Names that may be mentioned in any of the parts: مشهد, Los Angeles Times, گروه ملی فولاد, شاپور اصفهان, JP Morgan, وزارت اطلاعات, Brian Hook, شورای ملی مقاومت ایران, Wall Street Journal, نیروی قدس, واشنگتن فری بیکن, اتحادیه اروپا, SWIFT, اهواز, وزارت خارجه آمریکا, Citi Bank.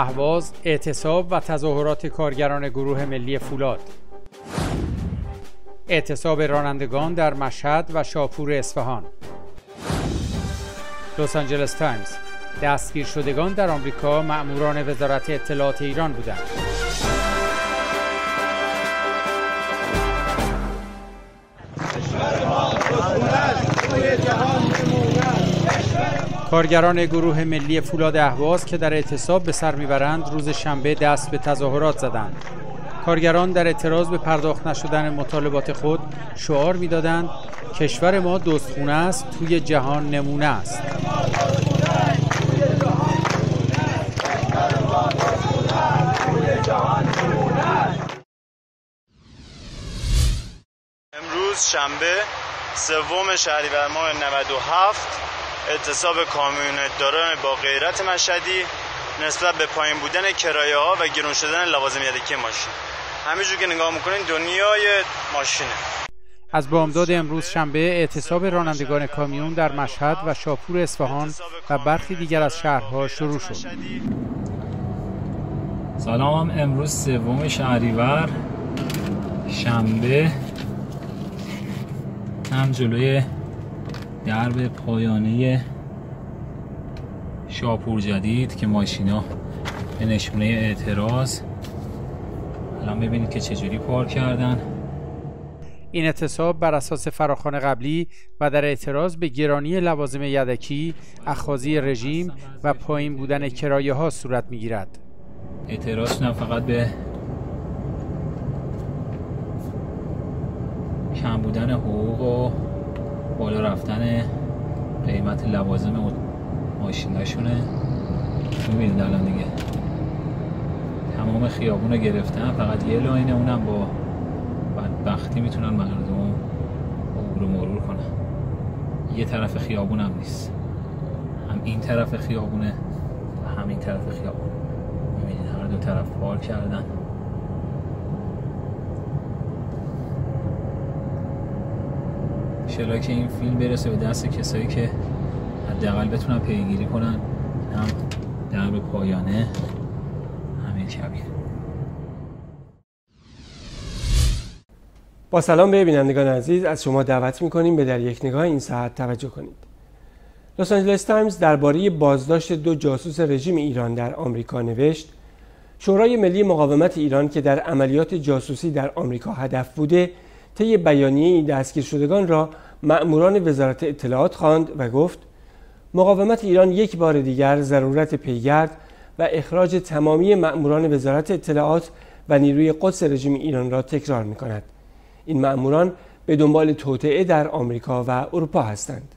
اهواز، اعتصاب و تظاهرات کارگران گروه ملی فولاد. اعتصاب رانندگان در مشهد و شاپور اصفهان. لس آنجلس تایمز: دستگیر شدگان در آمریکا مأموران وزارت اطلاعات ایران بودند. کارگران گروه ملی فولاد اهواز که در اعتصاب به سر میبرند روز شنبه دست به تظاهرات زدند. کارگران در اعتراض به پرداخت نشدن مطالبات خود شعار میدادند کشور ما دزدخونه است، توی جهان نمونه است. امروز شنبه سوم شهریور ماه 97 اعتصاب کامیونتداران با غیرت مشهدی نسبت به پایین بودن کرایه ها و گرون شدن لوازم یدکی ماشین. همینجور که نگاه میکنین دنیای ماشینه. از بامداد امروز شنبه اعتصاب رانندگان کامیون در مشهد و شاپور اصفهان و برخی دیگر از شهرها شروع شد. سلام، امروز سوم شهریور شنبه هم جلوی درب پایانه شاپور جدید که ماشینا به نشونه اعتراض، الان ببینید که چجوری پارک کردن. این اعتصاب بر اساس فراخوان قبلی و در اعتراض به گرانی لوازم یدکی، اخاذی رژیم و پایین بودن کرایه ها صورت می گیرد. اعتراض نه فقط به کم بودن حقوق و بالا رفتن قیمت لوازم ماشیناشونه، میبینید الان دیگه تمام خیابون رو گرفتن، فقط یه لاینه اونم با بدبختی میتونن مردم عبور و مرور کنن. یه طرف خیابون هم نیست، هم این طرف خیابونه و هم این طرف خیابون. میبینید هر دو طرف پارک کردن. انشالله که این فیلم برسه به دست کسایی که حداقل بتونن پیگیری کنن، هم درب پایانه همین کبیر. با سلام به بینندگان عزیز، از شما دعوت می‌کنیم به در یک نگاه این ساعت توجه کنید. لس آنجلس تایمز درباره بازداشت دو جاسوس رژیم ایران در آمریکا نوشت: شورای ملی مقاومت ایران که در عملیات جاسوسی در آمریکا هدف بوده، طی بیانیه‌ای دستگیر شدگان را مأموران وزارت اطلاعات خواند و گفت: مقاومت ایران یک بار دیگر ضرورت پیگرد و اخراج تمامی مأموران وزارت اطلاعات و نیروی قدس رژیم ایران را تکرار می‌کند. این مأموران به دنبال توطئه در آمریکا و اروپا هستند.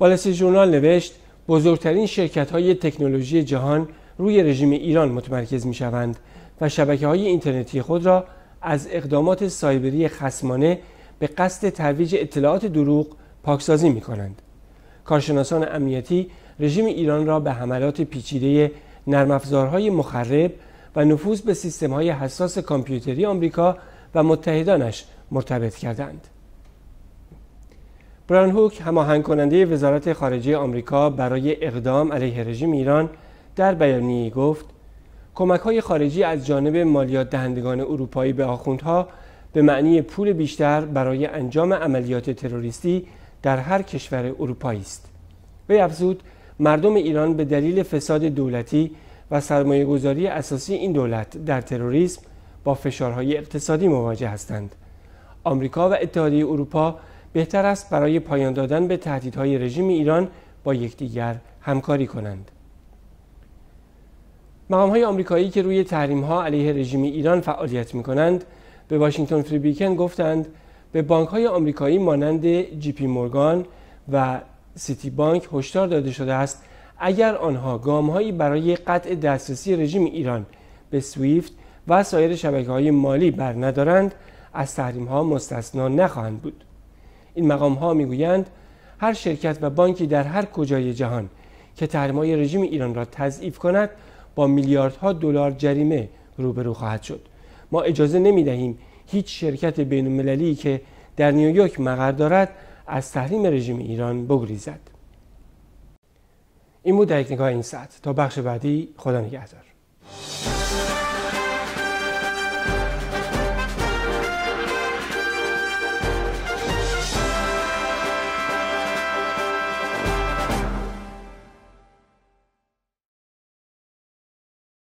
وال استریت ژورنال نوشت: بزرگترین شرکت‌های تکنولوژی جهان روی رژیم ایران متمرکز می‌شوند و شبکه‌های اینترنتی خود را از اقدامات سایبری خصمانه به قصد ترویج اطلاعات دروغ پاکسازی می‌کنند. کارشناسان امنیتی رژیم ایران را به حملات پیچیده نرم‌افزارهای مخرب و نفوذ به سیستم‌های حساس کامپیوتری آمریکا و متحدانش مرتبط کردند. برایان هوک، هماهنگ کننده وزارت خارجه آمریکا برای اقدام علیه رژیم ایران، در بیانیه‌ای گفت: کمک‌های خارجی از جانب مالیات دهندگان اروپایی به آخوندها به معنی پول بیشتر برای انجام عملیات تروریستی در هر کشور اروپایی است. وی افزود: مردم ایران به دلیل فساد دولتی و سرمایه‌گذاری اساسی این دولت در تروریسم با فشارهای اقتصادی مواجه هستند. آمریکا و اتحادیه اروپا بهتر است برای پایان دادن به تهدیدهای رژیم ایران با یکدیگر همکاری کنند. مقام‌های آمریکایی که روی تحریم‌ها علیه رژیم ایران فعالیت می‌کنند به واشنگتن فری بیکن گفتند به بانک‌های آمریکایی مانند جی پی مورگان و سیتی بانک هشدار داده شده است اگر آنها گام‌هایی برای قطع دسترسی رژیم ایران به سویفت و سایر شبکه‌های مالی برندارند، از تحریم‌ها مستثنا نخواهند بود. این مقام‌ها می‌گویند هر شرکت و بانکی در هر کجای جهان که تحریم‌های رژیم ایران را تضعیف کند با میلیاردها دلار جریمه روبرو خواهد شد. ما اجازه نمی‌دهیم هیچ شرکت بین‌المللی که در نیویورک مقر دارد از تحریم رژیم ایران بگریزد. این بود در یک نگاه این ساعت. تا بخش بعدی، خدا نگهدار.